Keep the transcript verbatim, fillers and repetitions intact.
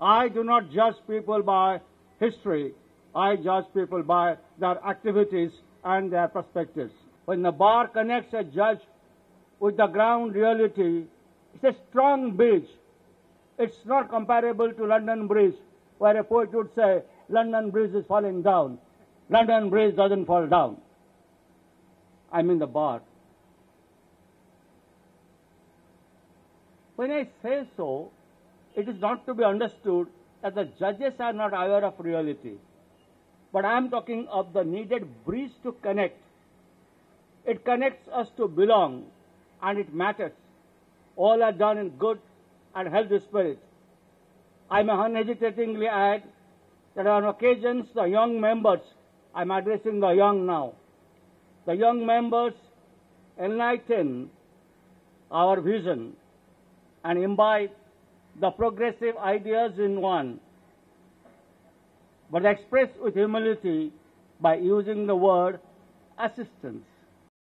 I do not judge people by history. I judge people by their activities and their perspectives. When the bar connects a judge with the ground reality, it's a strong bridge. It's not comparable to London Bridge, where a poet would say, London Bridge is falling down. London Bridge doesn't fall down. I mean the bar. When I say so, it is not to be understood that the judges are not aware of reality. But I am talking of the needed bridge to connect. It connects us to belong, and it matters. All are done in good and healthy spirit. I may unhesitatingly add that on occasions the young members, I am addressing the young now, the young members enlighten our vision and imbibe the progressive ideas in one, but expressed with humility by using the word assistance.